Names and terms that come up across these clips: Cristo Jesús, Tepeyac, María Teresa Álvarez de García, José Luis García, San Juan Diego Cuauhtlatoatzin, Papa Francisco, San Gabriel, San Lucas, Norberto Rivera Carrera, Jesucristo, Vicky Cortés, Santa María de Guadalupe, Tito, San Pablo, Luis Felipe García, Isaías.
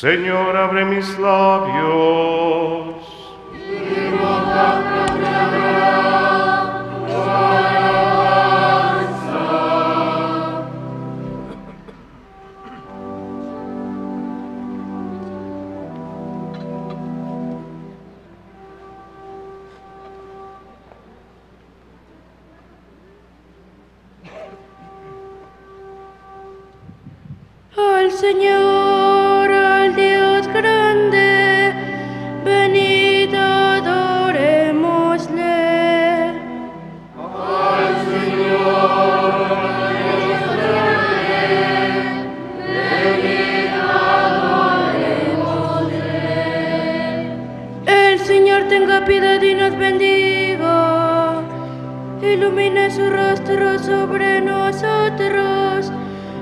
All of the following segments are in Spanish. Señor, abre mis labios, mi boca proclamará tu alabanza. Al Señor. Piedad y nos bendiga, ilumine su rostro sobre nosotros,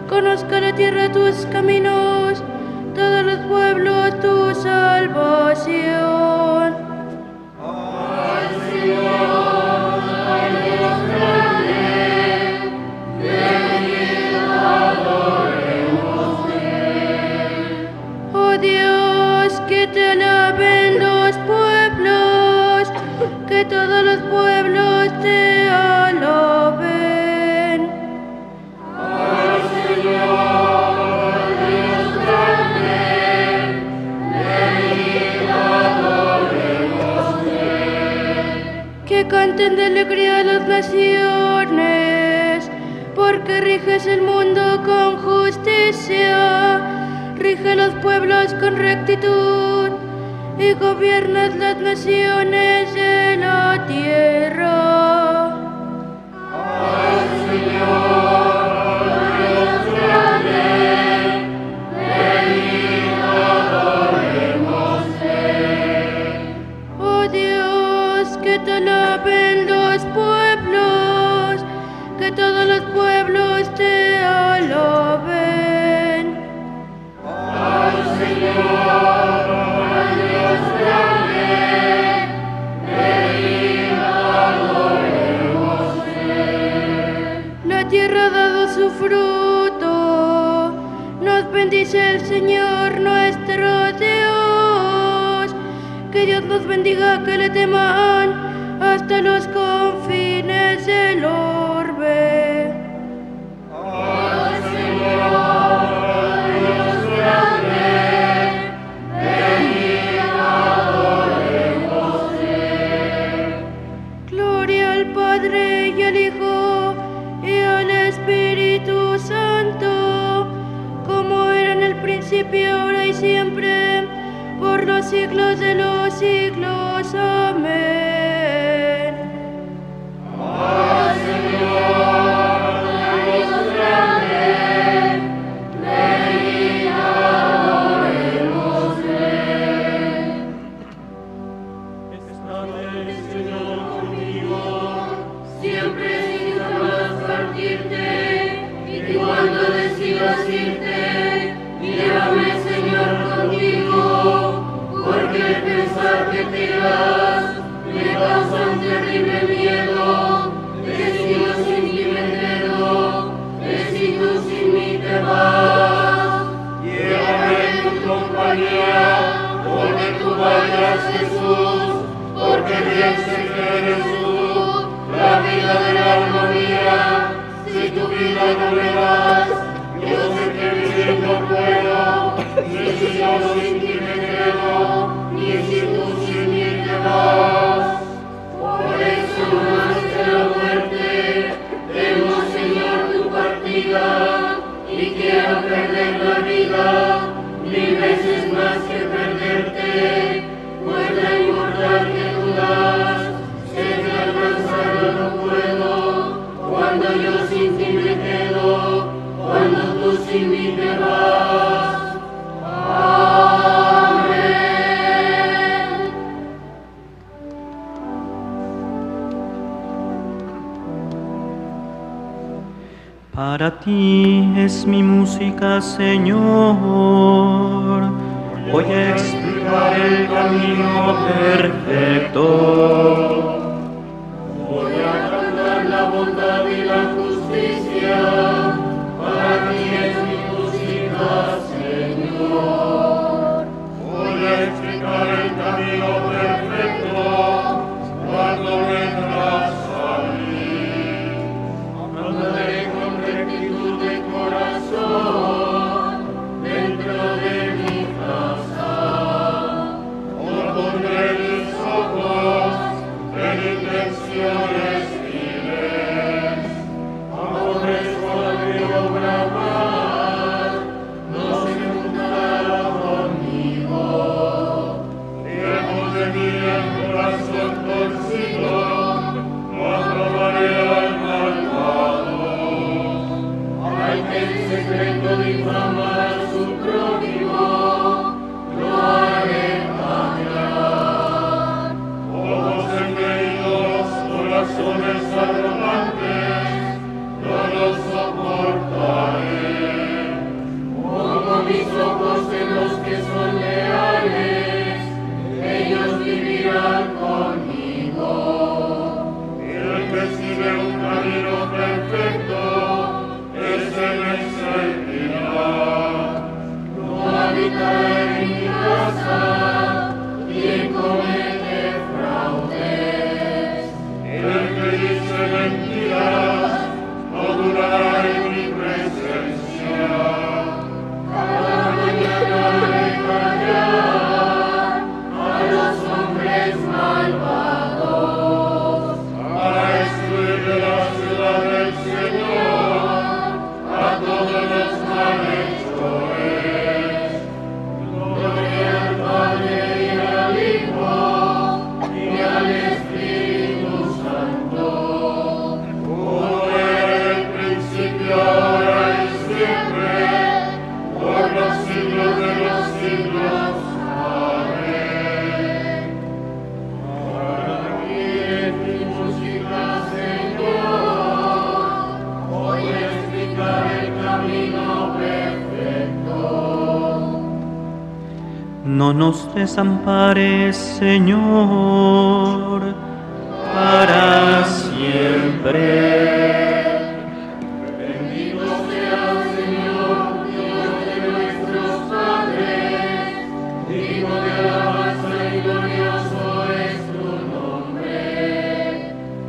conozca la tierra tus caminos, todos los pueblos tu salvación. Al Señor, al Dios grande, venid adorémosle. Oh Dios, que te alaben los pueblos, que todos los pueblos te alaben. Al Señor, Dios grande, venid adorémosle. Que canten de alegría las naciones, porque riges el mundo con justicia, rige los pueblos con rectitud, y gobiernas las naciones de la tierra. Al Señor, Dios grande, venid adorémosle. Oh Dios, que te alaben los pueblos, que todos los pueblos te alaben. Al Señor, fruto, nos bendice el Señor nuestro Dios. Que Dios nos bendiga, que le teman hasta los confines del orbe. Al Señor, Dios grande, venid adorémosle. Gloria al Padre y al Hijo y al Espíritu Santo, como era en el principio, ahora y siempre, por los siglos de los siglos. Amén. Al Señor, Dios grande, venid adorémosle. Estate, Señor, conmigo, siempre sin jamás partirte. Cuando decidas irte, llévame, Señor, contigo, porque el pensar que te irás me causa un terrible miedo. Te sigo sin mi veneno, te sigo sin mi te vas. Llévame tu compañía, donde tú vayas, Jesús, porque pienses que eres tú la vida de la armonía. Si tu vida no me das, yo sé que vivir no puedo, ni si yo sin ti me quedo, ni si tú sin mí te vas. Por eso más que la muerte, temo, Señor, tu partida, y quiero perder la vida, mil veces más que perderte, pues la inmortal que tú das, sé que alcanzarlo no puedo. Cuando yo sin ti me quedo, cuando tú sin mí te vas. Amén. Para ti es mi música, Señor. Voy a explicar el camino perfecto. Para ti es mi música, Señor. No nos desampares, Señor, para siempre. Bendito seas, Señor, Dios de nuestros padres, digno de alabanza y glorioso es tu nombre,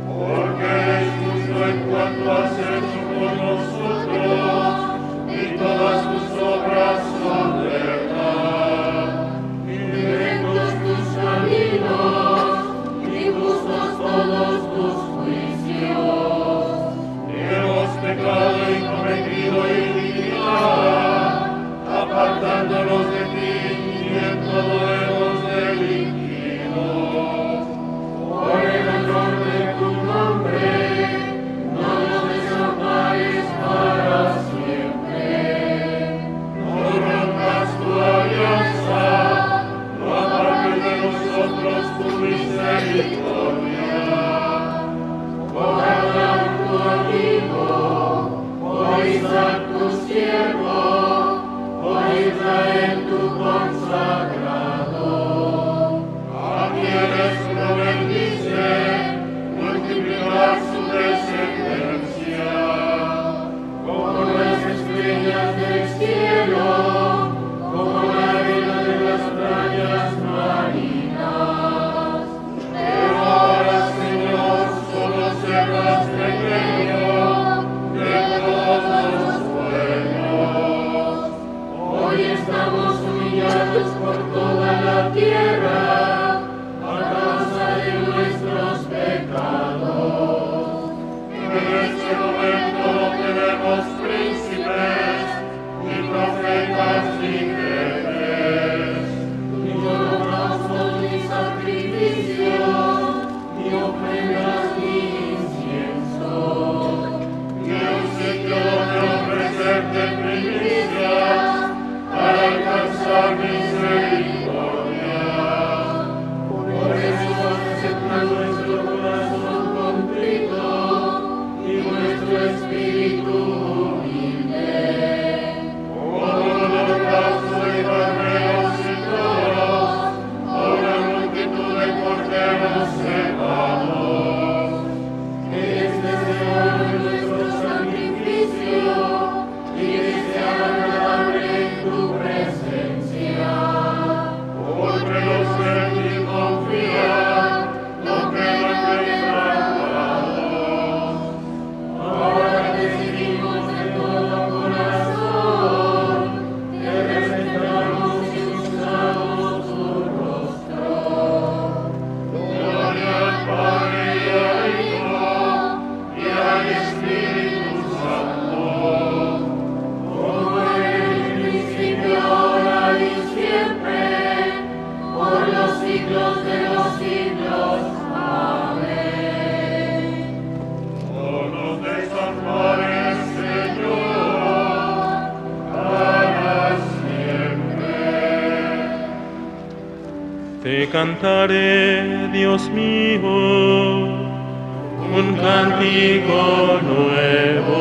porque eres justo en cuanto has hecho por nosotros, y todas tus obras son de todos tus juicios. Hemos pecado y cometido iniquidad, apartándonos de ti, y en todo hemos delinquido. Por el honor de tu nombre, no nos desampares para siempre. No rompas tu alianza, no apartes de nosotros tu misericordia. En tu consagrado, a quienes lo bendice, multiplicar su descendencia, como las estrellas del cielo, como la arena de las playas marinas. Pero ahora, Señor, solo serás pequeño de todos los estamos humillados por toda la tierra a causa de nuestros pecados. En este momento no tenemos príncipes, ni profetas, ni reyes, ni holocaustos, ni sacrificios, ni ofrendas, ni incienso, ni un sitio donde ofrecerte primicias para alcanzar misericordia. Por eso acepta nuestro corazón contrito y nuestro espíritu humilde. Como holocausto de carneros y toros, a una multitud de corderos cebados. Es deseable nuestro sacrificio y deseable tu presencia, porque los que en ti confían no quedan defraudados. Ahora te seguimos de todo corazón, te respetamos y buscamos tu rostro. Gloria al Padre y al Hijo y al Espíritu Santo. Siglos de los siglos. Amén. No nos desampares, Señor, para siempre. Te cantaré, Dios mío, un cántico nuevo.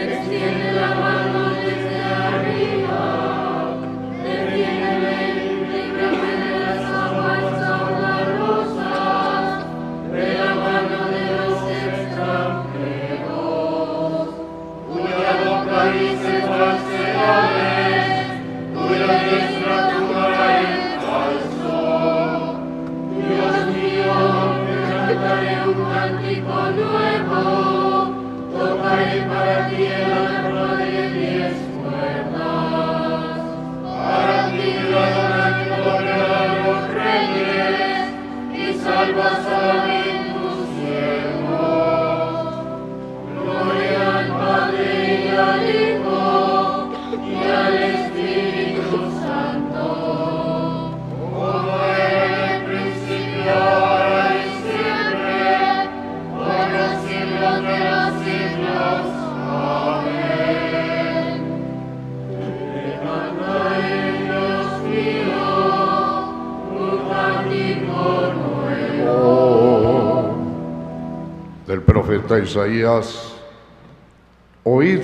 Extiende la mano desde arriba, del profeta Isaías: oíd,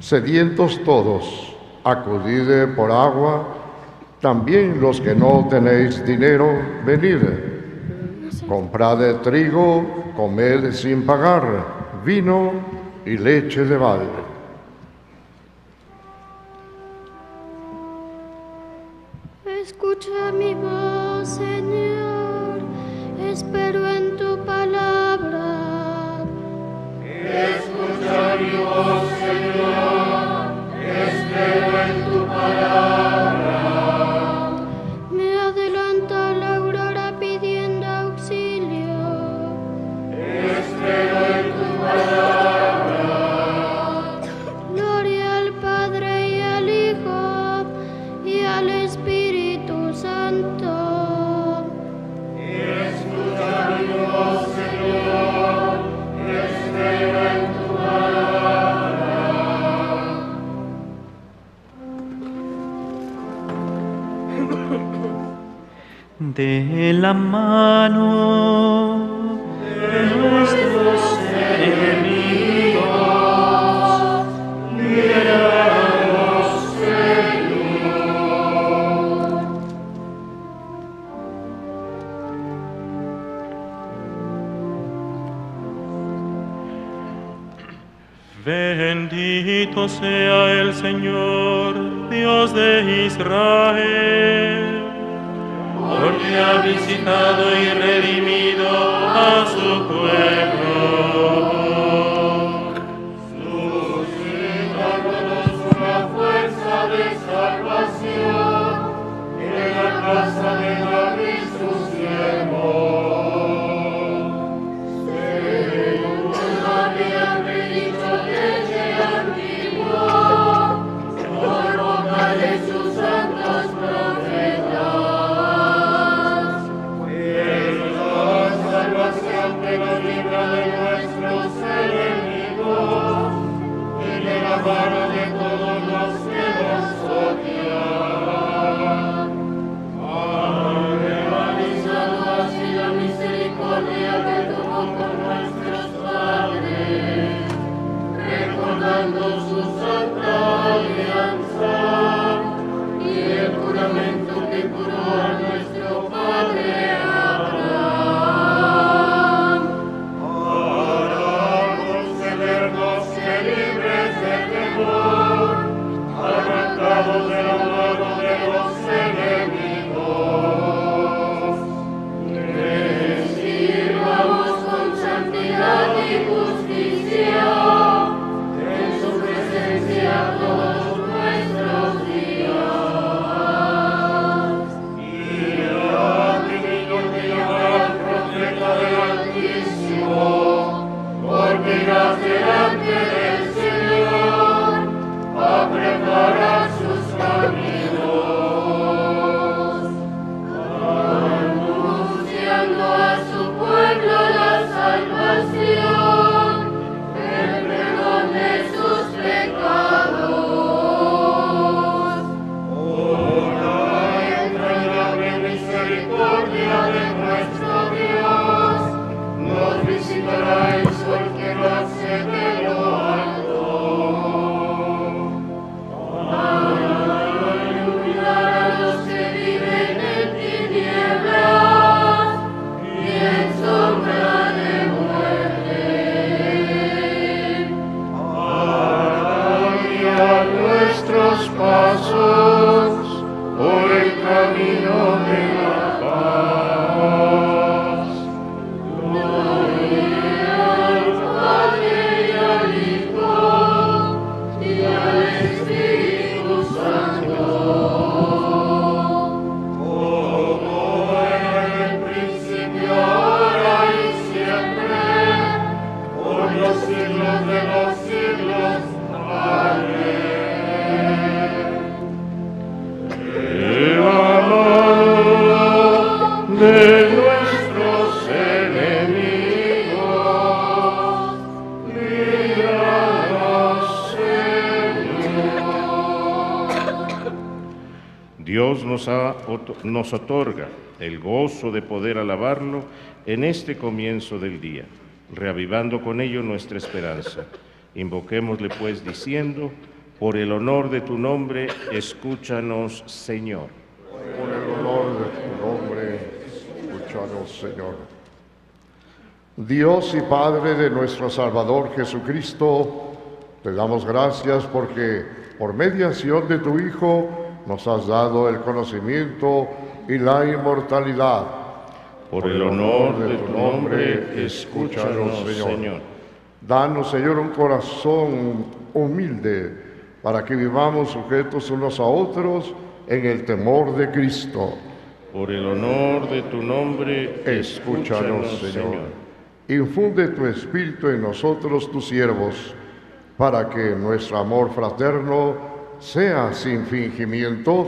sedientos todos, acudid por agua, también los que no tenéis dinero, venid, comprad trigo, comed sin pagar, vino y leche de balde. Escucha mi voz, Señor, espero en tu palabra. Escucha mi voz, Señor, espero en tu palabra. Me adelanto a la aurora pidiendo auxilio. Espero en tu palabra. Gloria al Padre y al Hijo y al Espíritu Santo. Escucha mi voz, Señor, espero en tu palabra. De la mano de nuestros enemigos, libéranos. Bendito sea el Señor, Dios de Israel, porque ha visitado y redimido a su pueblo. Suscítanos una fuerza de salvación en la casa de David su siervo. Nos otorga el gozo de poder alabarlo en este comienzo del día. reavivando con ello nuestra esperanza. Invoquémosle pues diciendo: por el honor de tu nombre, escúchanos, Señor. Por el honor de tu nombre, escúchanos, Señor. Dios y Padre de nuestro Salvador Jesucristo, te damos gracias porque por mediación de tu Hijo nos has dado el conocimiento y la inmortalidad. Por el honor de tu nombre, escúchanos, Señor. Danos, Señor, un corazón humilde para que vivamos sujetos unos a otros en el temor de Cristo. Por el honor de tu nombre, escúchanos, Señor. Infunde tu Espíritu en nosotros, tus siervos, para que nuestro amor fraterno sea sin fingimientos.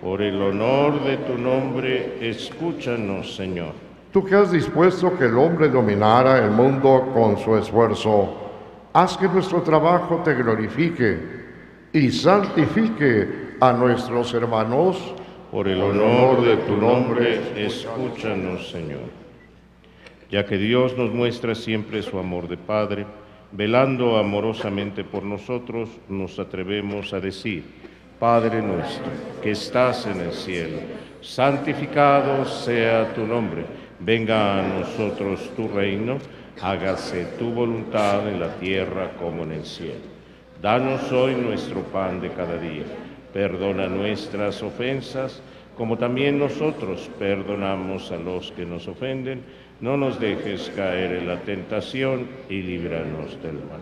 Por el honor de tu nombre, escúchanos, Señor. Tú que has dispuesto que el hombre dominara el mundo con su esfuerzo, haz que nuestro trabajo te glorifique y santifique a nuestros hermanos. Por el honor de tu nombre, escúchanos, Señor. Ya que Dios nos muestra siempre su amor de Padre, velando amorosamente por nosotros, nos atrevemos a decir: Padre nuestro, que estás en el cielo, santificado sea tu nombre. Venga a nosotros tu reino, hágase tu voluntad en la tierra como en el cielo. Danos hoy nuestro pan de cada día. Perdona nuestras ofensas, como también nosotros perdonamos a los que nos ofenden. No nos dejes caer en la tentación y líbranos del mal.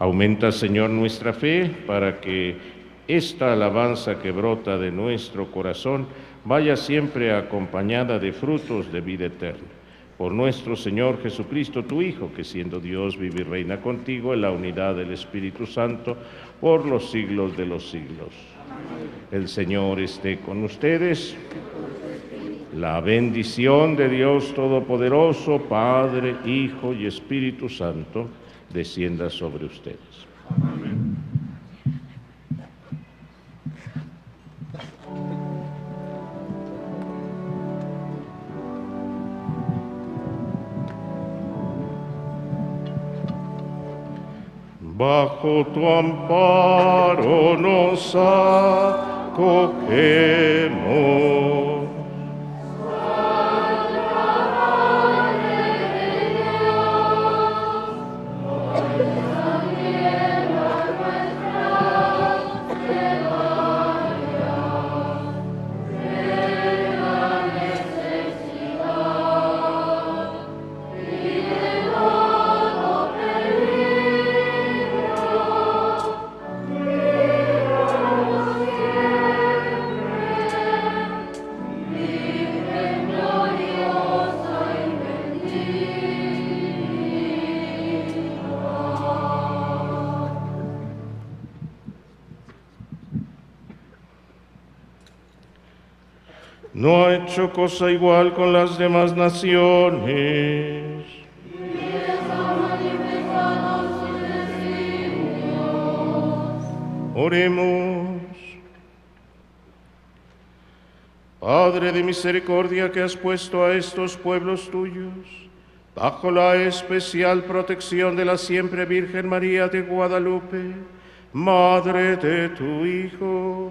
Aumenta, Señor, nuestra fe para que esta alabanza que brota de nuestro corazón vaya siempre acompañada de frutos de vida eterna. Por nuestro Señor Jesucristo, tu Hijo, que siendo Dios vive y reina contigo en la unidad del Espíritu Santo por los siglos de los siglos. El Señor esté con ustedes. La bendición de Dios Todopoderoso, Padre, Hijo y Espíritu Santo, descienda sobre ustedes. Amén. Bajo tu amparo nos acogemos. No ha hecho cosa igual con las demás naciones. Oremos. Padre de misericordia, que has puesto a estos pueblos tuyos bajo la especial protección de la siempre Virgen María de Guadalupe, Madre de tu Hijo,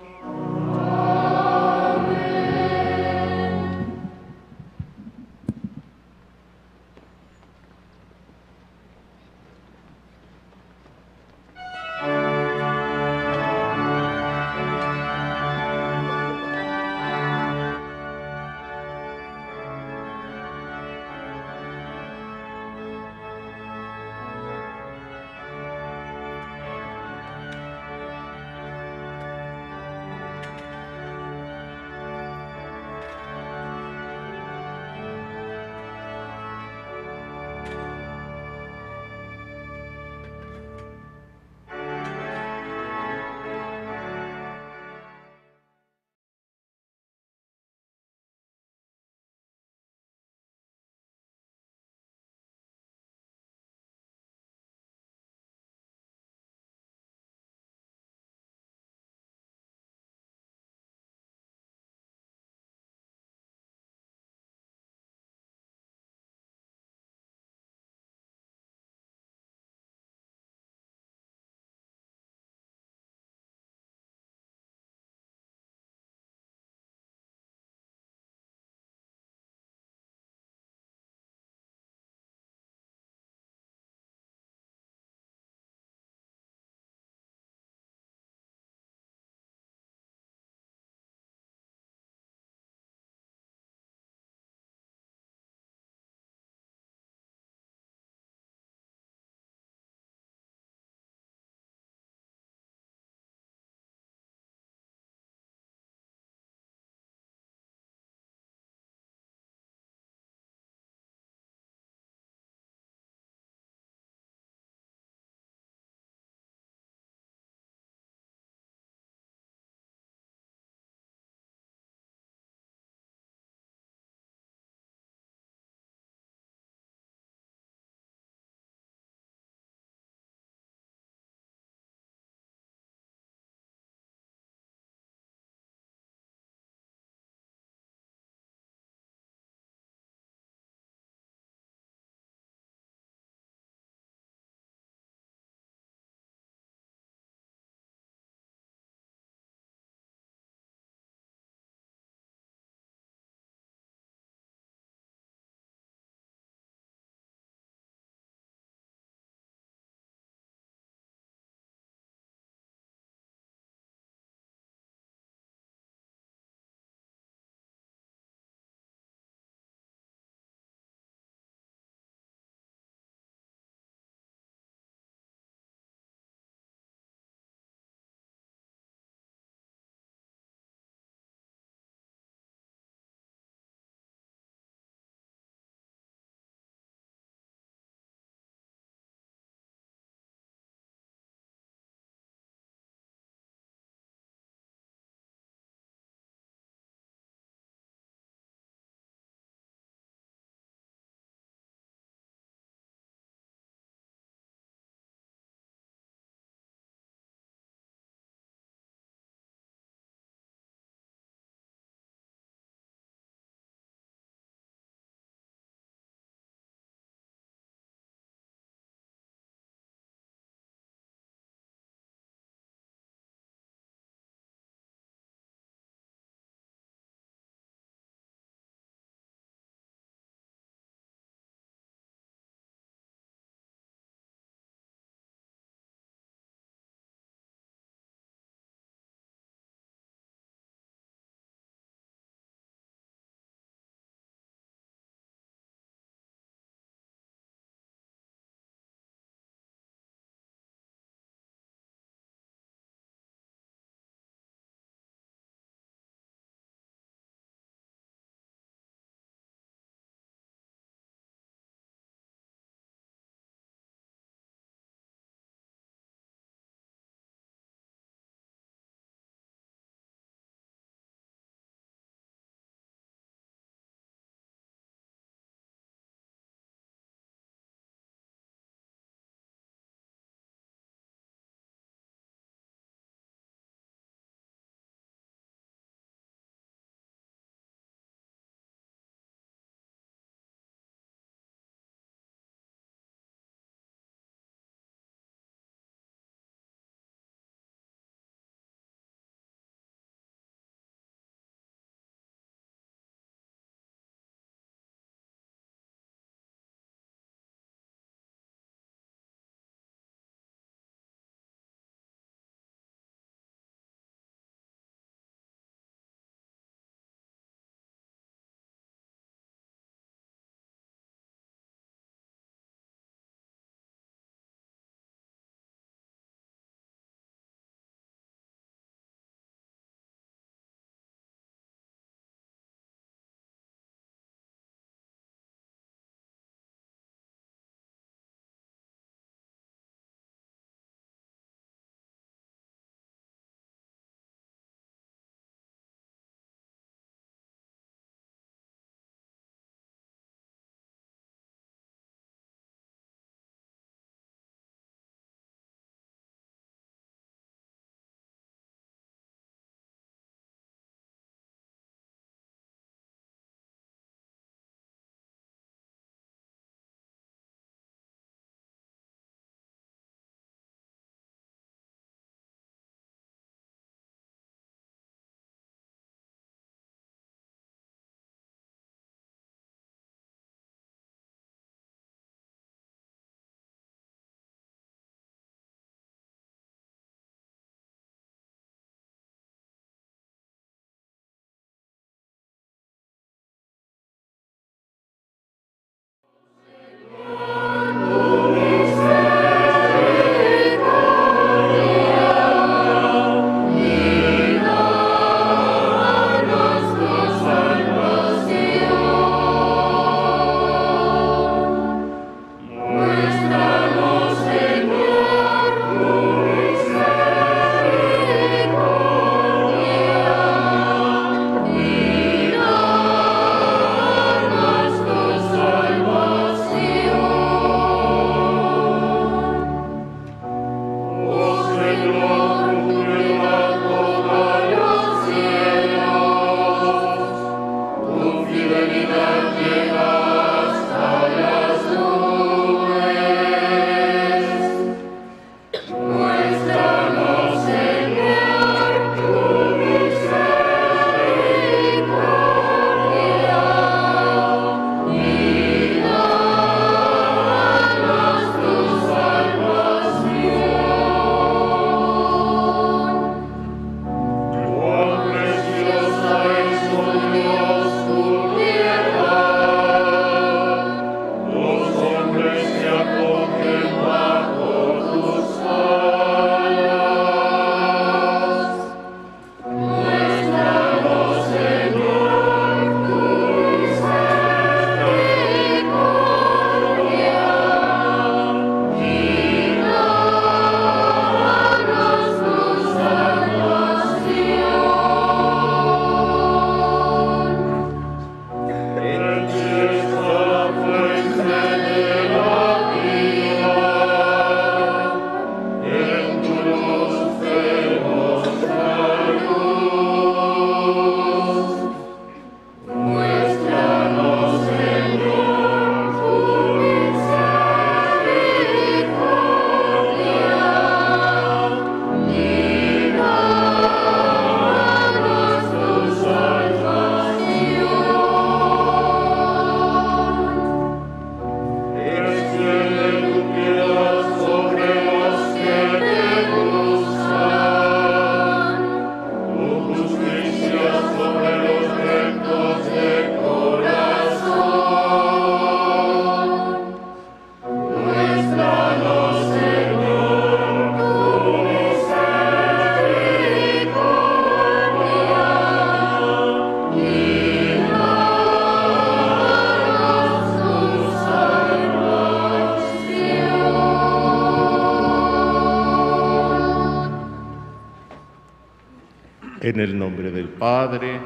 En el nombre del Padre,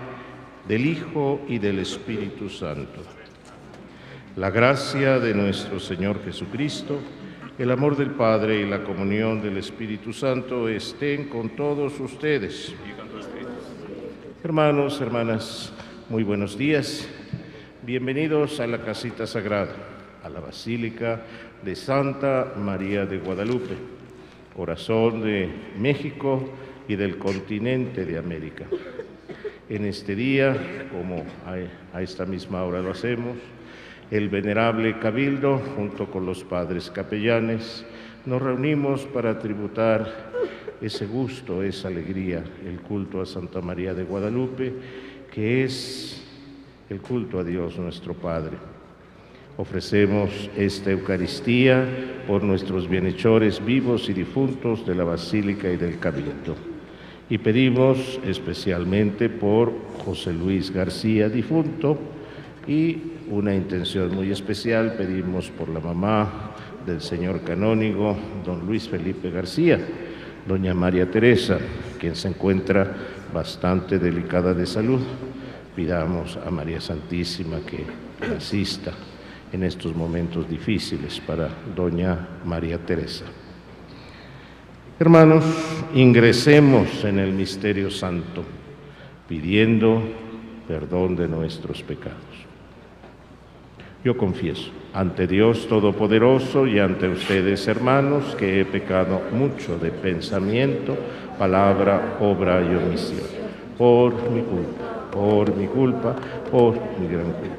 del Hijo y del Espíritu Santo. La gracia de nuestro Señor Jesucristo, el amor del Padre y la comunión del Espíritu Santo estén con todos ustedes. Hermanos, hermanas, muy buenos días. Bienvenidos a la Casita Sagrada, a la Basílica de Santa María de Guadalupe, corazón de México y del continente de América. En este día, como a esta misma hora lo hacemos, el Venerable Cabildo, junto con los padres capellanes, nos reunimos para tributar ese gusto, esa alegría, el culto a Santa María de Guadalupe, que es el culto a Dios nuestro Padre. Ofrecemos esta Eucaristía por nuestros bienhechores vivos y difuntos de la Basílica y del Cabildo. Y pedimos especialmente por José Luis García, difunto, y una intención muy especial pedimos por la mamá del señor canónigo, don Luis Felipe García, doña María Teresa, quien se encuentra bastante delicada de salud. Pidamos a María Santísima que asista en estos momentos difíciles para doña María Teresa. Hermanos, ingresemos en el misterio santo, pidiendo perdón de nuestros pecados. Yo confieso ante Dios Todopoderoso y ante ustedes, hermanos, que he pecado mucho de pensamiento, palabra, obra y omisión. Por mi culpa, por mi gran culpa.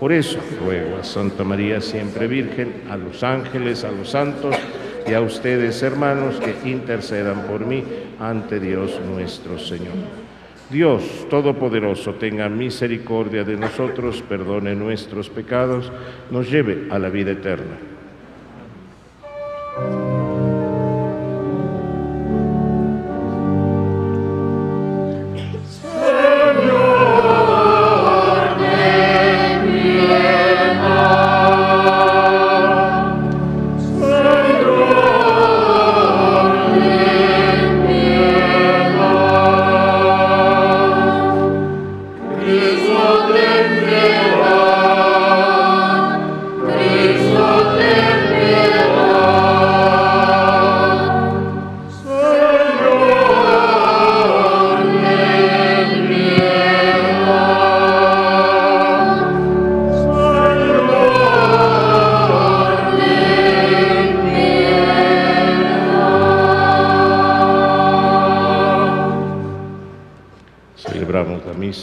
Por eso ruego a Santa María Siempre Virgen, a los ángeles, a los santos, y a ustedes, hermanos, que intercedan por mí ante Dios nuestro Señor. Dios Todopoderoso, tenga misericordia de nosotros, perdone nuestros pecados, nos lleve a la vida eterna.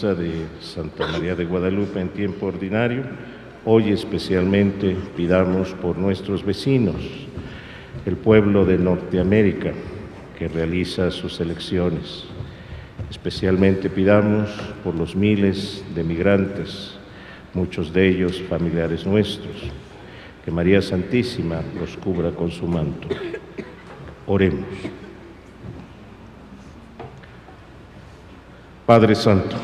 De Santa María de Guadalupe en tiempo ordinario. Hoy especialmente pidamos por nuestros vecinos, el pueblo de Norteamérica que realiza sus elecciones. Especialmente pidamos por los miles de migrantes, muchos de ellos familiares nuestros, que María Santísima los cubra con su manto. Oremos. Padre Santo,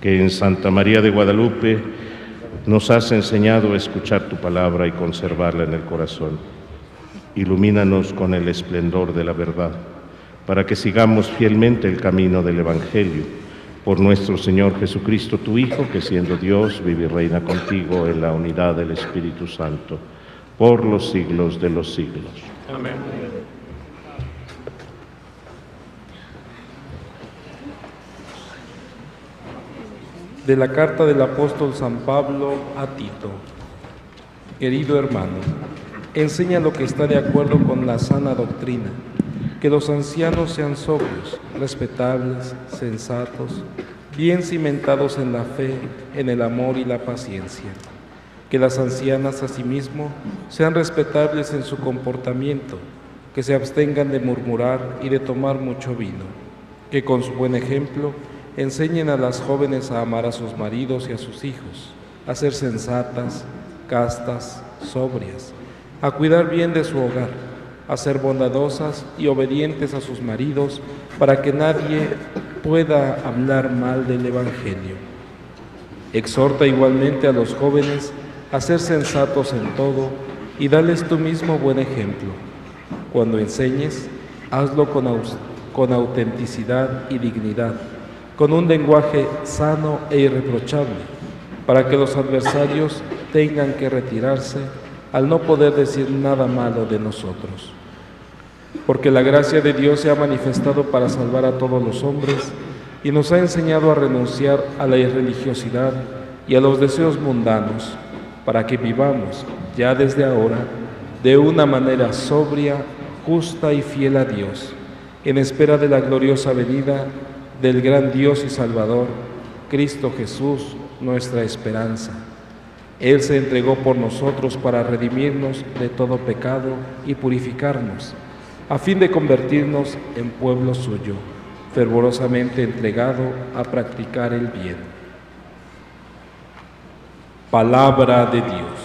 que en Santa María de Guadalupe nos has enseñado a escuchar tu palabra y conservarla en el corazón. Ilumínanos con el esplendor de la verdad, para que sigamos fielmente el camino del Evangelio, por nuestro Señor Jesucristo, tu Hijo, que siendo Dios, vive y reina contigo en la unidad del Espíritu Santo, por los siglos de los siglos. Amén. De la carta del apóstol San Pablo a Tito. Querido hermano, enseña lo que está de acuerdo con la sana doctrina, que los ancianos sean sobrios, respetables, sensatos, bien cimentados en la fe, en el amor y la paciencia. Que las ancianas asimismo sean respetables en su comportamiento, que se abstengan de murmurar y de tomar mucho vino, que con su buen ejemplo enseñen a las jóvenes a amar a sus maridos y a sus hijos, a ser sensatas, castas, sobrias, a cuidar bien de su hogar, a ser bondadosas y obedientes a sus maridos, para que nadie pueda hablar mal del Evangelio. Exhorta igualmente a los jóvenes a ser sensatos en todo y dales tú mismo buen ejemplo. Cuando enseñes, hazlo con austeridad, con autenticidad y dignidad, con un lenguaje sano e irreprochable, para que los adversarios tengan que retirarse al no poder decir nada malo de nosotros. Porque la gracia de Dios se ha manifestado para salvar a todos los hombres y nos ha enseñado a renunciar a la irreligiosidad y a los deseos mundanos, para que vivamos, ya desde ahora, de una manera sobria, justa y fiel a Dios, en espera de la gloriosa venida del gran Dios y Salvador, Cristo Jesús, nuestra esperanza. Él se entregó por nosotros para redimirnos de todo pecado y purificarnos, a fin de convertirnos en pueblo suyo, fervorosamente entregado a practicar el bien. Palabra de Dios.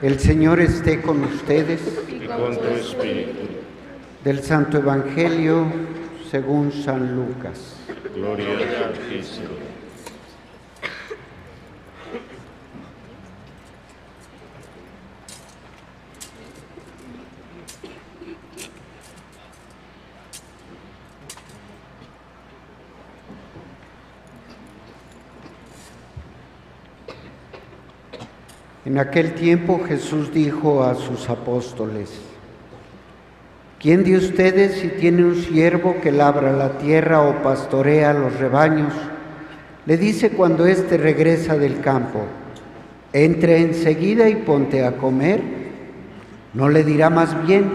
El Señor esté con ustedes. Y con tu espíritu. Del Santo Evangelio según San Lucas. Gloria a Cristo. En aquel tiempo Jesús dijo a sus apóstoles: ¿Quién de ustedes, si tiene un siervo que labra la tierra o pastorea los rebaños, le dice cuando éste regresa del campo: entra enseguida y ponte a comer? ¿No le dirá más bien: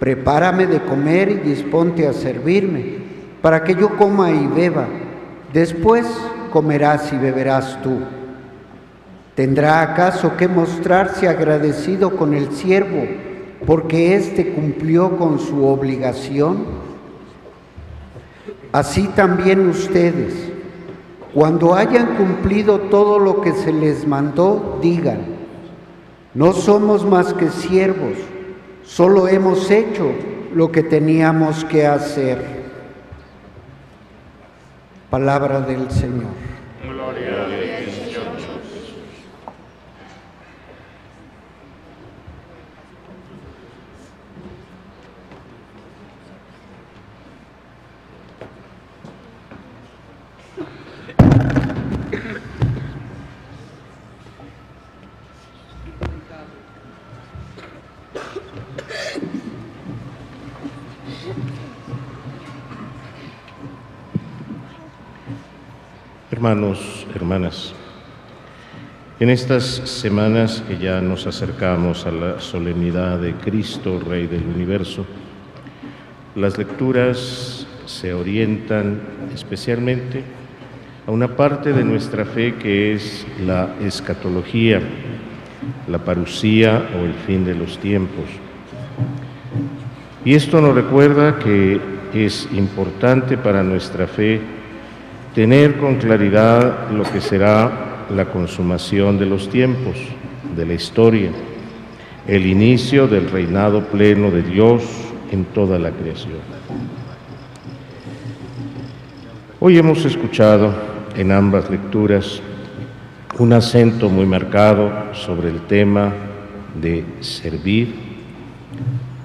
prepárame de comer y disponte a servirme, para que yo coma y beba? Después comerás y beberás tú. ¿Tendrá acaso que mostrarse agradecido con el siervo, porque éste cumplió con su obligación? Así también ustedes, cuando hayan cumplido todo lo que se les mandó, digan: no somos más que siervos, solo hemos hecho lo que teníamos que hacer. Palabra del Señor. Gloria a Dios. Hermanos, hermanas, en estas semanas que ya nos acercamos a la solemnidad de Cristo, Rey del Universo, las lecturas se orientan especialmente a una parte de nuestra fe que es la escatología, la parusía o el fin de los tiempos. Y esto nos recuerda que es importante para nuestra fe tener con claridad lo que será la consumación de los tiempos, de la historia, el inicio del reinado pleno de Dios en toda la creación. Hoy hemos escuchado en ambas lecturas un acento muy marcado sobre el tema de servir,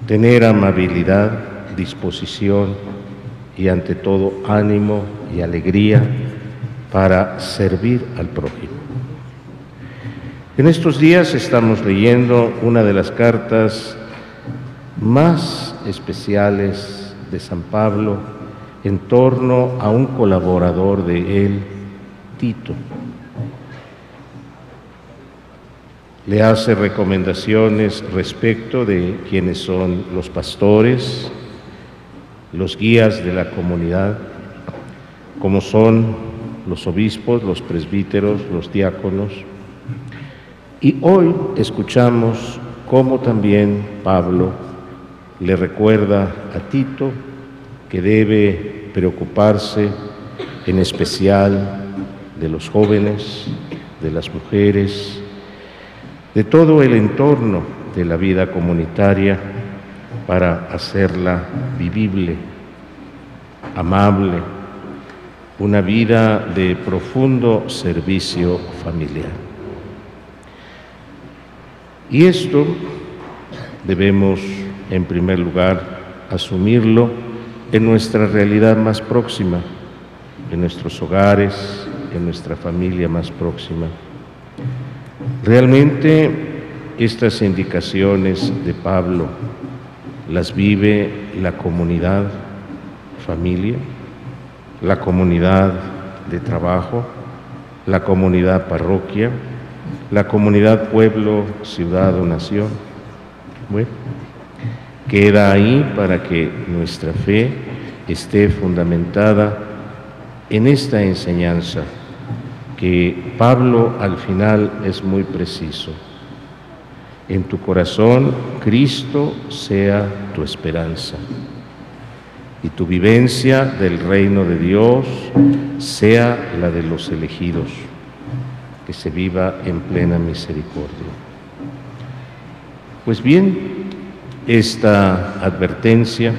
tener amabilidad, disposición y ante todo ánimo y alegría para servir al prójimo. En estos días estamos leyendo una de las cartas más especiales de San Pablo en torno a un colaborador de él, Tito. Le hace recomendaciones respecto de quiénes son los pastores, los guías de la comunidad, como son los obispos, los presbíteros, los diáconos. Y hoy escuchamos cómo también Pablo le recuerda a Tito que debe preocuparse en especial de los jóvenes, de las mujeres, de todo el entorno de la vida comunitaria para hacerla vivible, amable, una vida de profundo servicio familiar. Y esto debemos, en primer lugar, asumirlo en nuestra realidad más próxima, en nuestros hogares, en nuestra familia más próxima. Realmente, estas indicaciones de Pablo, ¿las vive la comunidad, familia? ¿La comunidad de trabajo? ¿La comunidad parroquia? ¿La comunidad pueblo, ciudad o nación? Bueno, queda ahí para que nuestra fe esté fundamentada en esta enseñanza que Pablo al final es muy preciso. En tu corazón, Cristo sea tu esperanza y tu vivencia del reino de Dios sea la de los elegidos, que se viva en plena misericordia. Pues bien, esta advertencia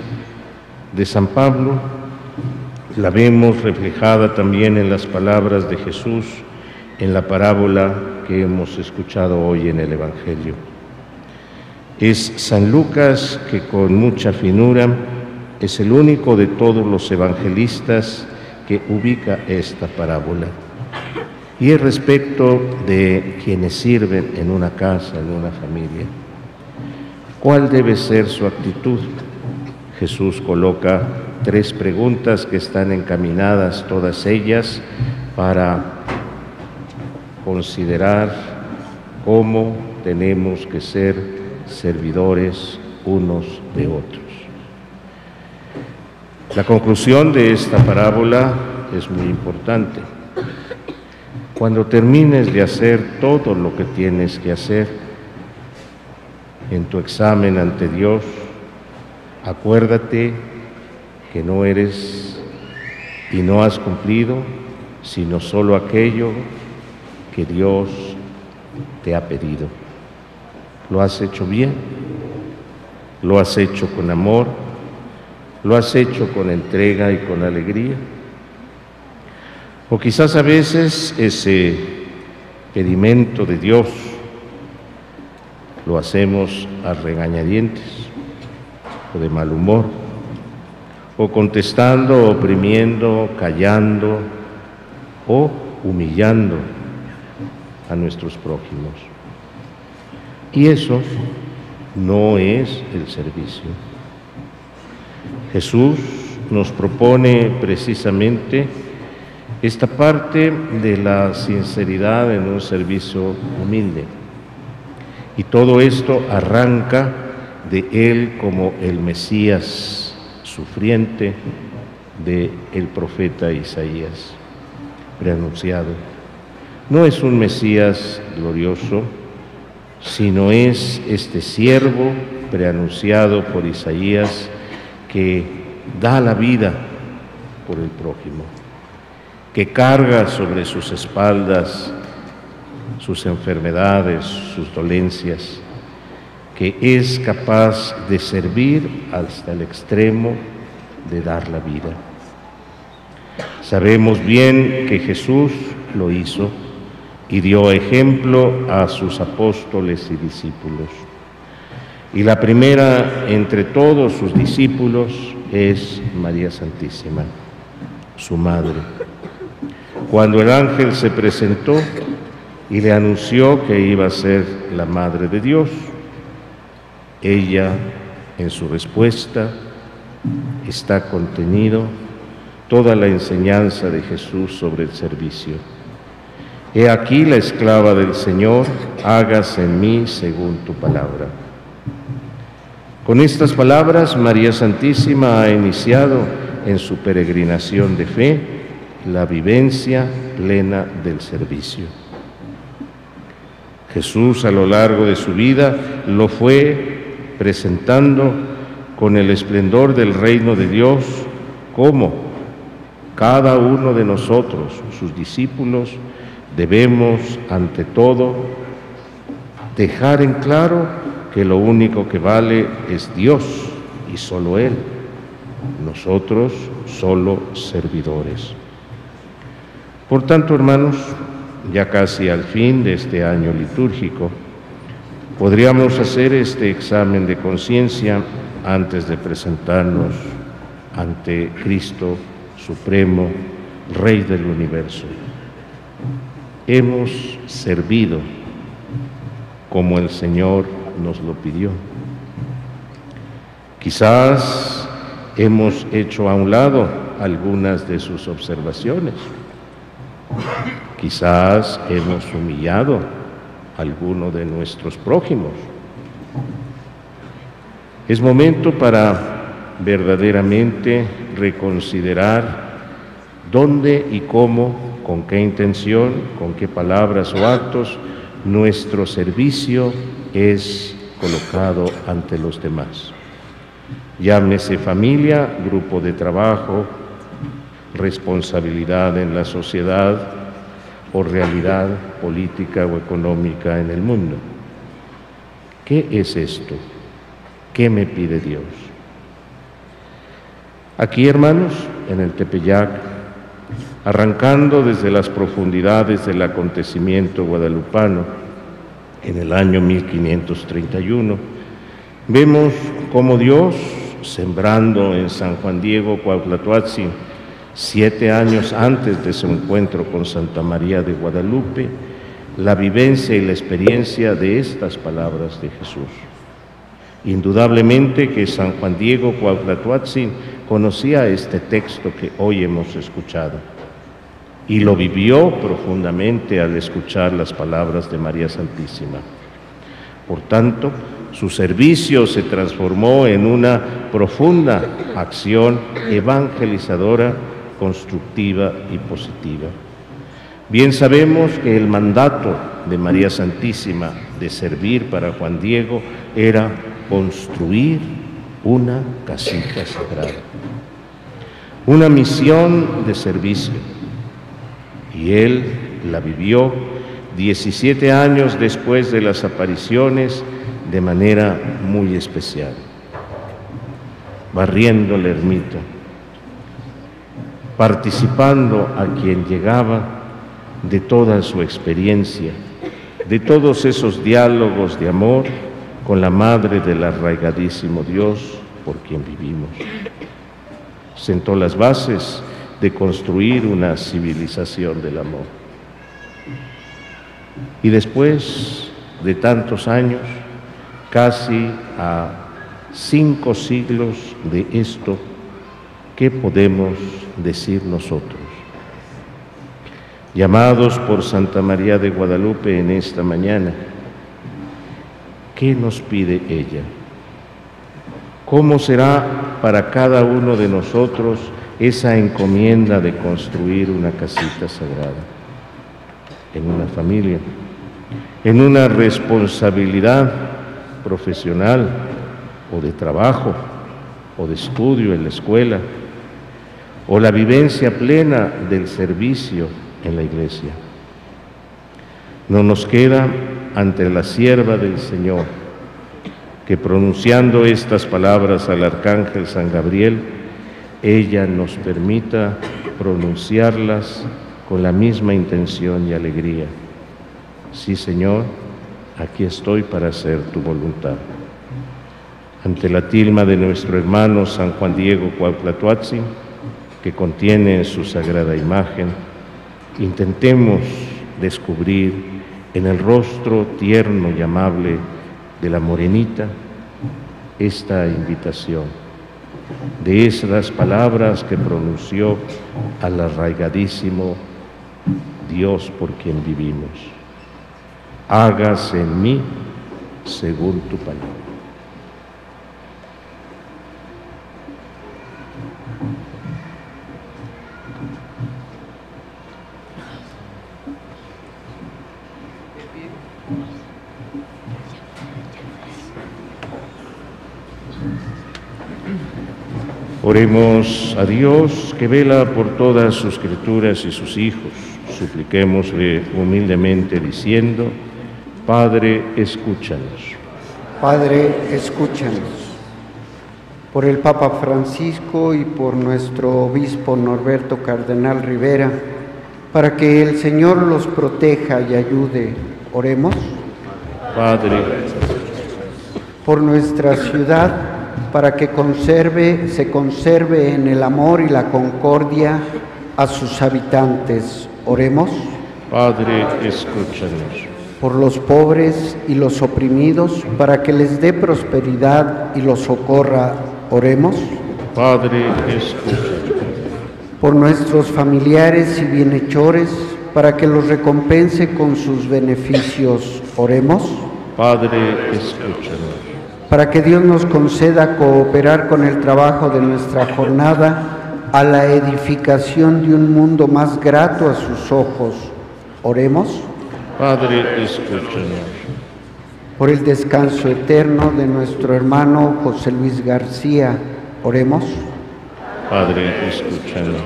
de San Pablo la vemos reflejada también en las palabras de Jesús en la parábola que hemos escuchado hoy en el Evangelio. Es San Lucas, que con mucha finura es el único de todos los evangelistas que ubica esta parábola. Y es respecto de quienes sirven en una casa, en una familia. ¿Cuál debe ser su actitud? Jesús coloca tres preguntas que están encaminadas, todas ellas, para considerar cómo tenemos que ser servidores unos de otros. La conclusión de esta parábola es muy importante. Cuando termines de hacer todo lo que tienes que hacer en tu examen ante Dios, acuérdate que no eres y no has cumplido, sino solo aquello que Dios te ha pedido. Lo has hecho bien, lo has hecho con amor, lo has hecho con entrega y con alegría. O quizás a veces ese pedimento de Dios lo hacemos a regañadientes o de mal humor, o contestando, oprimiendo, callando o humillando a nuestros prójimos. Y eso no es el servicio. Jesús nos propone precisamente esta parte de la sinceridad en un servicio humilde. Y todo esto arranca de Él como el Mesías sufriente del profeta Isaías, preanunciado. No es un Mesías glorioso, sino es este siervo preanunciado por Isaías que da la vida por el prójimo, que carga sobre sus espaldas sus enfermedades, sus dolencias, que es capaz de servir hasta el extremo de dar la vida. Sabemos bien que Jesús lo hizo y dio ejemplo a sus apóstoles y discípulos. Y la primera entre todos sus discípulos es María Santísima, su madre. Cuando el ángel se presentó y le anunció que iba a ser la Madre de Dios, ella, en su respuesta, está contenido toda la enseñanza de Jesús sobre el servicio. He aquí la esclava del Señor, hágase en mí según tu palabra. Con estas palabras, María Santísima ha iniciado en su peregrinación de fe la vivencia plena del servicio. Jesús, a lo largo de su vida, lo fue presentando con el esplendor del reino de Dios, como cada uno de nosotros, sus discípulos, debemos, ante todo, dejar en claro que lo único que vale es Dios y solo Él, nosotros solo servidores. Por tanto, hermanos, ya casi al fin de este año litúrgico, podríamos hacer este examen de conciencia antes de presentarnos ante Cristo Supremo, Rey del Universo. Hemos servido como el Señor nos lo pidió. Quizás hemos hecho a un lado algunas de sus observaciones. Quizás hemos humillado a alguno de nuestros prójimos. Es momento para verdaderamente reconsiderar dónde y cómo, con qué intención, con qué palabras o actos, nuestro servicio es colocado ante los demás. Llámese familia, grupo de trabajo, responsabilidad en la sociedad o realidad política o económica en el mundo. ¿Qué es esto? ¿Qué me pide Dios? Aquí, hermanos, en el Tepeyac, arrancando desde las profundidades del acontecimiento guadalupano en el año 1531, vemos cómo Dios, sembrando en San Juan Diego Cuauhtlatoatzin 7 años antes de su encuentro con Santa María de Guadalupe, la vivencia y la experiencia de estas palabras de Jesús. Indudablemente que San Juan Diego Cuauhtlatoatzin conocía este texto que hoy hemos escuchado y lo vivió profundamente al escuchar las palabras de María Santísima. Por tanto, su servicio se transformó en una profunda acción evangelizadora, constructiva y positiva. Bien sabemos que el mandato de María Santísima de servir para Juan Diego era construir una casita sagrada, una misión de servicio, y él la vivió 17 años después de las apariciones de manera muy especial, barriendo la ermita, participando a quien llegaba de toda su experiencia, de todos esos diálogos de amor con la Madre del arraigadísimo Dios por quien vivimos. Sentó las bases de construir una civilización del amor. Y después de tantos años, casi a 5 siglos de esto, ¿qué podemos decir nosotros? Llamados por Santa María de Guadalupe en esta mañana, ¿qué nos pide ella? ¿Cómo será para cada uno de nosotros esa encomienda de construir una casita sagrada? En una familia, en una responsabilidad profesional o de trabajo o de estudio en la escuela, o la vivencia plena del servicio en la iglesia. No nos queda ante la sierva del Señor, que pronunciando estas palabras al arcángel San Gabriel, ella nos permita pronunciarlas con la misma intención y alegría. Sí, Señor, aquí estoy para hacer tu voluntad. Ante la tilma de nuestro hermano San Juan Diego Cuauhtlatoatzin, que contiene su sagrada imagen, intentemos descubrir en el rostro tierno y amable de la morenita esta invitación, de esas palabras que pronunció al arraigadísimo Dios por quien vivimos. Hágase en mí según tu palabra. Oremos a Dios que vela por todas sus criaturas y sus hijos. Supliquémosle humildemente diciendo: Padre, escúchanos. Padre, escúchanos. Por el Papa Francisco y por nuestro obispo Norberto Cardenal Rivera, para que el Señor los proteja y ayude, oremos. Padre, por nuestra ciudad, para que se conserve en el amor y la concordia a sus habitantes, oremos. Padre, escúchanos. Por los pobres y los oprimidos, para que les dé prosperidad y los socorra, oremos. Padre, escúchanos. Por nuestros familiares y bienhechores, para que los recompense con sus beneficios, oremos. Padre, escúchanos. Para que Dios nos conceda cooperar con el trabajo de nuestra jornada a la edificación de un mundo más grato a sus ojos, oremos. Padre, escúchanos. Por el descanso eterno de nuestro hermano José Luis García, oremos. Padre, escúchanos.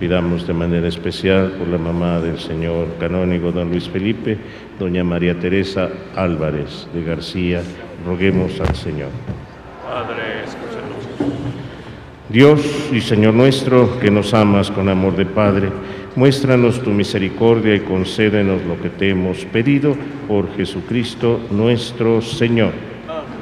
Pidamos de manera especial por la mamá del señor canónigo don Luis Felipe, doña María Teresa Álvarez de García. Roguemos al Señor. Padre, escúchanos. Dios y Señor nuestro, que nos amas con amor de Padre, muéstranos tu misericordia y concédenos lo que te hemos pedido por Jesucristo nuestro Señor. Amén.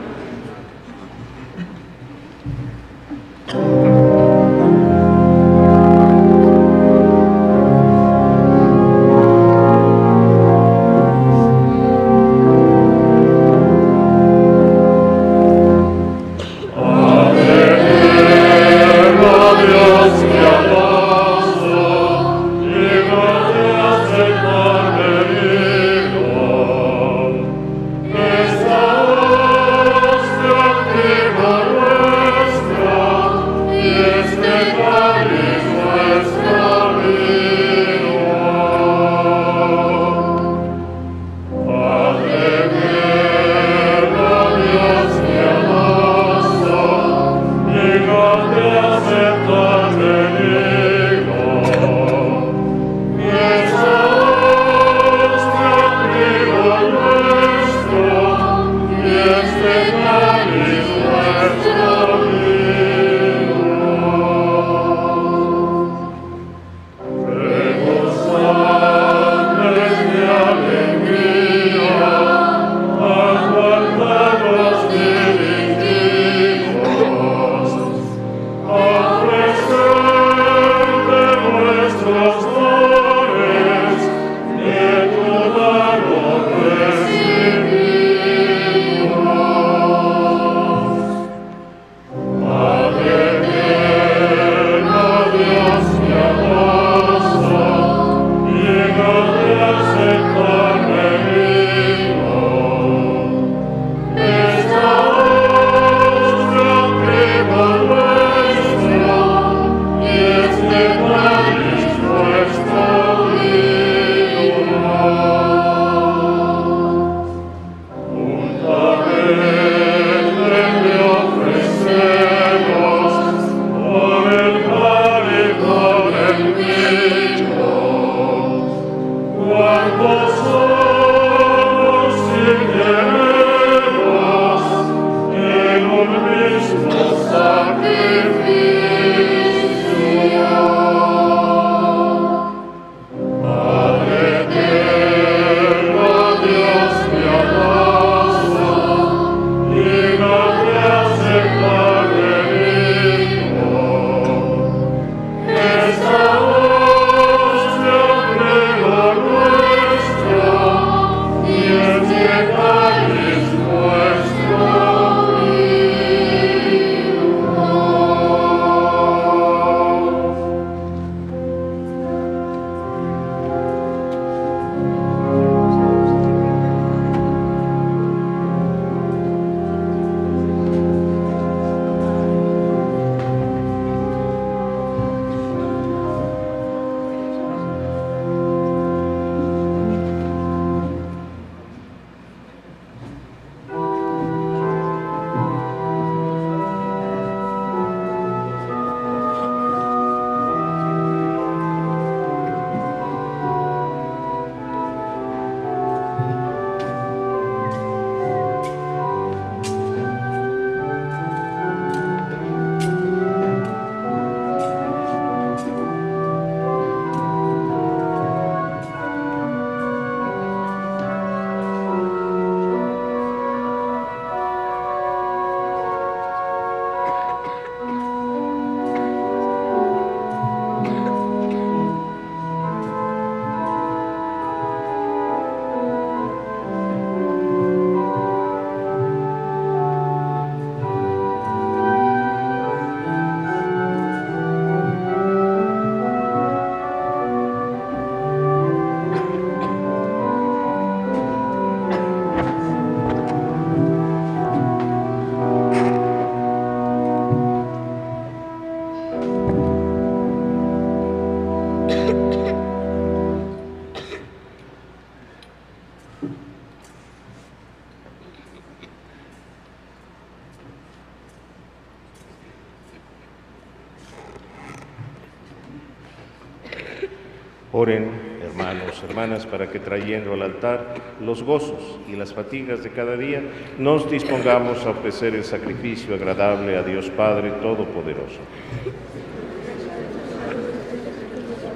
Oren, hermanos, hermanas, para que trayendo al altar los gozos y las fatigas de cada día, nos dispongamos a ofrecer el sacrificio agradable a Dios Padre Todopoderoso.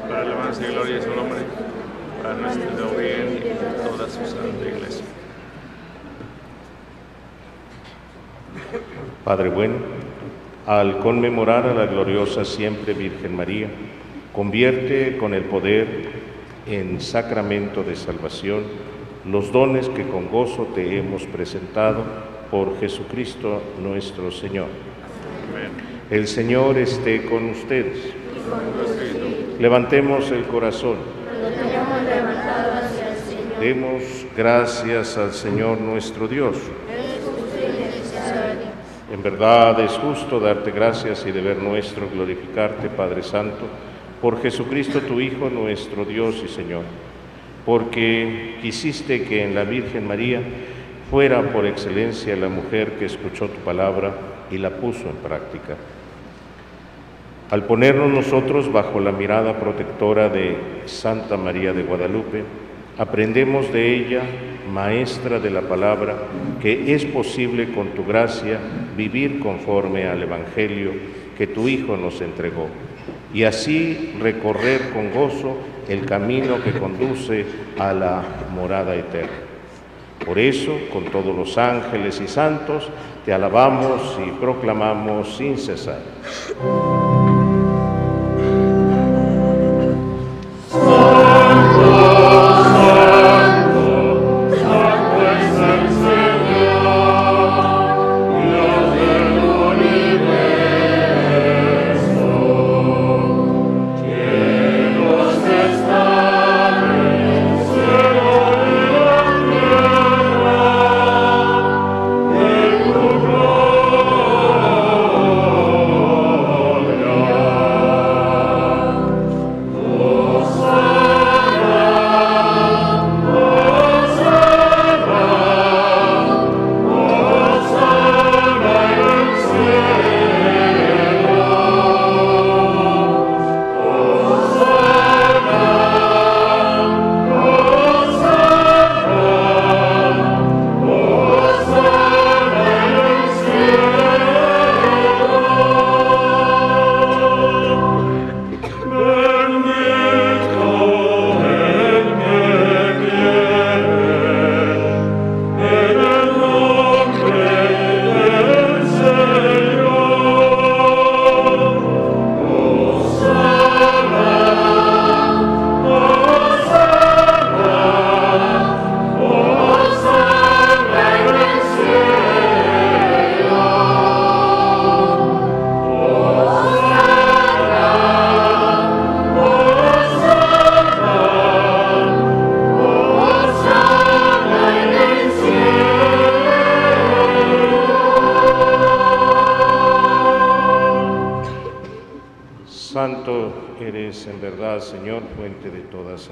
Para alabanza y gloria de su nombre, para nuestro bien y toda su santa iglesia. Padre bueno, al conmemorar a la gloriosa siempre Virgen María, convierte con el poder en sacramento de salvación los dones que con gozo te hemos presentado por Jesucristo nuestro Señor. Amén. El Señor esté con ustedes. Levantemos el corazón. Demos gracias al Señor nuestro Dios. En verdad es justo darte gracias y deber nuestro glorificarte, Padre Santo, por Jesucristo tu Hijo, nuestro Dios y Señor, porque quisiste que en la Virgen María fuera por excelencia la mujer que escuchó tu palabra y la puso en práctica. Al ponernos nosotros bajo la mirada protectora de Santa María de Guadalupe, aprendemos de ella, maestra de la palabra, que es posible con tu gracia vivir conforme al Evangelio que tu Hijo nos entregó, y así recorrer con gozo el camino que conduce a la morada eterna. Por eso, con todos los ángeles y santos, te alabamos y proclamamos sin cesar.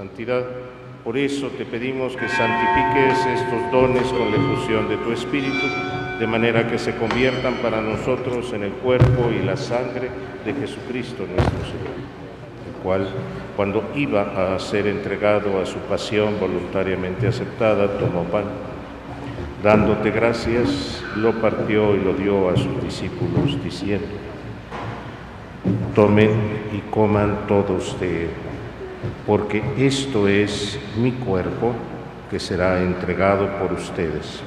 Santidad, por eso te pedimos que santifiques estos dones con la efusión de tu Espíritu, de manera que se conviertan para nosotros en el cuerpo y la sangre de Jesucristo nuestro Señor, el cual, cuando iba a ser entregado a su pasión voluntariamente aceptada, tomó pan, dándote gracias, lo partió y lo dio a sus discípulos, diciendo: tomen y coman todos de él, porque esto es mi cuerpo que será entregado por ustedes.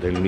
Del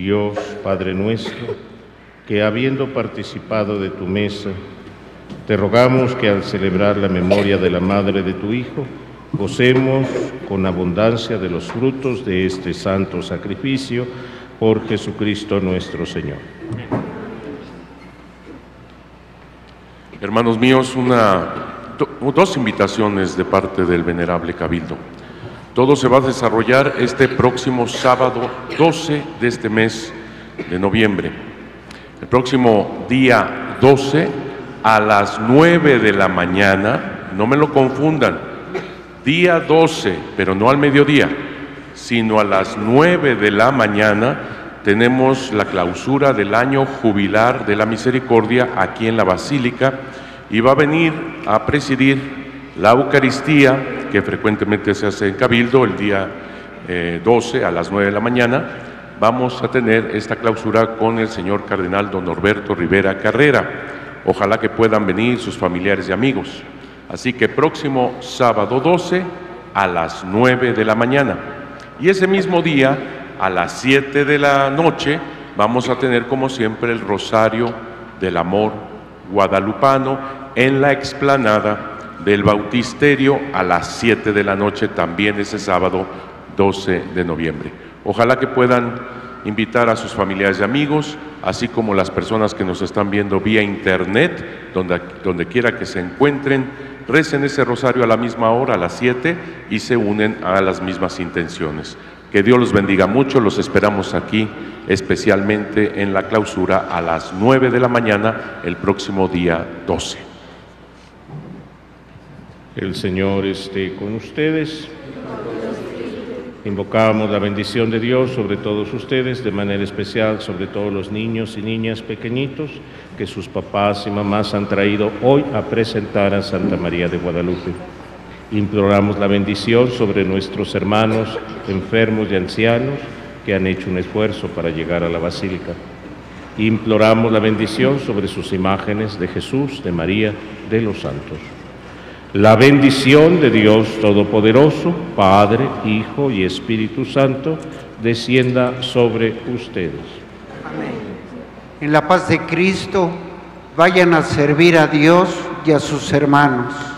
Dios, Padre nuestro, que habiendo participado de tu mesa, te rogamos que al celebrar la memoria de la madre de tu Hijo, gocemos con abundancia de los frutos de este santo sacrificio, por Jesucristo nuestro Señor. Hermanos míos, dos invitaciones de parte del Venerable Cabildo. Todo se va a desarrollar este próximo sábado 12 de este mes de noviembre. El próximo día 12 a las 9 de la mañana, no me lo confundan, día 12, pero no al mediodía, sino a las 9 de la mañana, tenemos la clausura del año jubilar de la misericordia aquí en la Basílica, y va a venir a presidir la Eucaristía, que frecuentemente se hace en Cabildo, el día 12 a las 9 de la mañana. Vamos a tener esta clausura con el señor cardenal don Norberto Rivera Carrera. Ojalá que puedan venir sus familiares y amigos. Así que próximo sábado 12 a las 9 de la mañana. Y ese mismo día, a las 7 de la noche, vamos a tener como siempre el Rosario del Amor Guadalupano en la explanada del Bautisterio a las 7 de la noche, también ese sábado 12 de noviembre. Ojalá que puedan invitar a sus familiares y amigos, así como las personas que nos están viendo vía internet, donde quiera que se encuentren, recen ese rosario a la misma hora, a las 7, y se unen a las mismas intenciones. Que Dios los bendiga mucho, los esperamos aquí, especialmente en la clausura a las 9 de la mañana, el próximo día 12. El Señor esté con ustedes. Invocamos la bendición de Dios sobre todos ustedes, de manera especial sobre todos los niños y niñas pequeñitos que sus papás y mamás han traído hoy a presentar a Santa María de Guadalupe. Imploramos la bendición sobre nuestros hermanos enfermos y ancianos que han hecho un esfuerzo para llegar a la Basílica. Imploramos la bendición sobre sus imágenes de Jesús, de María, de los santos. La bendición de Dios Todopoderoso, Padre, Hijo y Espíritu Santo, descienda sobre ustedes. Amén. En la paz de Cristo, vayan a servir a Dios y a sus hermanos.